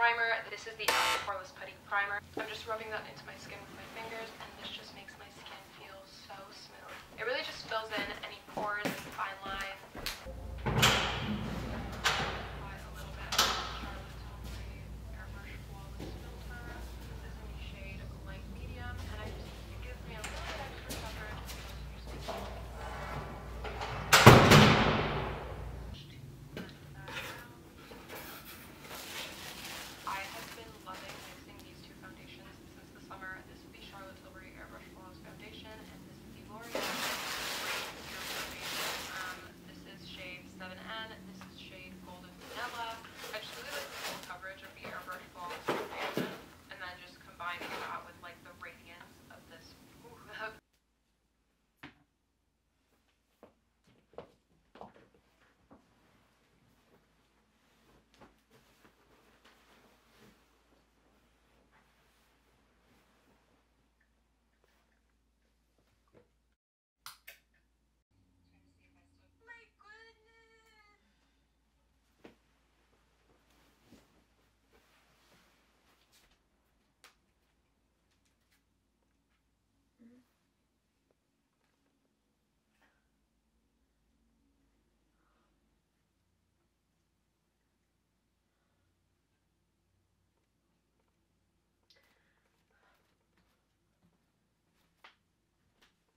primer. This is the Alpha Poreless Putty Primer. I'm just rubbing that into my skin with my fingers, and this just makes my skin feel so smooth. It really just fills in any pores and fine lines. Apply a little bit of Charlotte's Homemade Airbrush Flawless Filter. This is in the shade Light Medium, and it gives me a little bit extra coverage.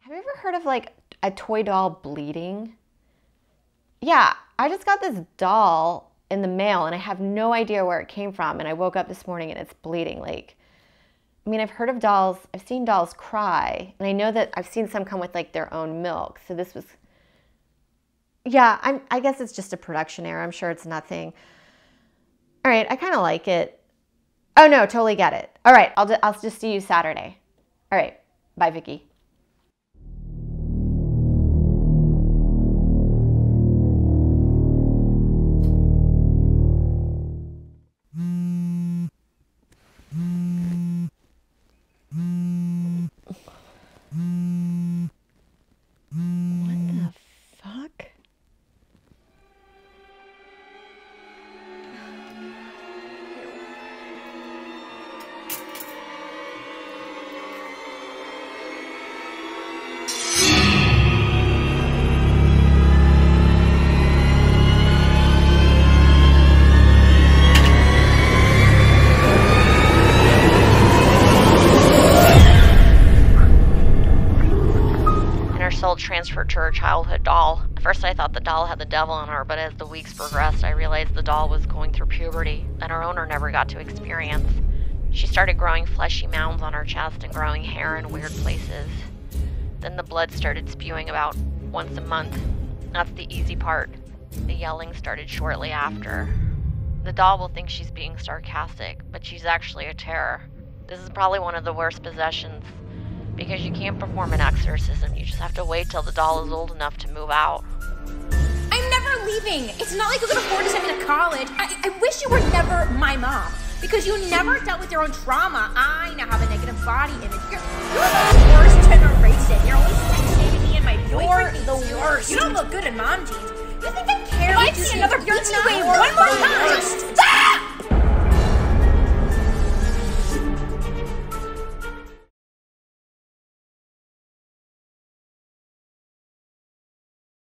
Have you ever heard of like a toy doll bleeding? Yeah, I just got this doll in the mail and I have no idea where it came from, and I woke up this morning and it's bleeding. Like, I mean, I've heard of dolls, I've seen dolls cry, and I know that I've seen some come with like their own milk. So this was, yeah, I guess it's just a production error. I'm sure it's nothing. All right, I kind of like it. Oh no, totally get it. All right, I'll just see you Saturday. All right, bye Vicky. Transferred to her childhood doll. At first I thought the doll had the devil in her, but as the weeks progressed I realized the doll was going through puberty and her owner never got to experience. She started growing fleshy mounds on her chest and growing hair in weird places. Then the blood started spewing about once a month. That's the easy part. The yelling started shortly after. The doll will think she's being sarcastic, but she's actually a terror. This is probably one of the worst possessions, because you can't perform an exorcism, you just have to wait till the doll is old enough to move out. I'm never leaving! It's not like you can afford to send me to college. I wish you were never my mom, because you never dealt with your own trauma. I now have a negative body image. You're the worst generation. You're always sex-shaming me and my boyfriend. You're the worst. You don't look good in mom jeans. You think I care? You might see another BT wave one more time!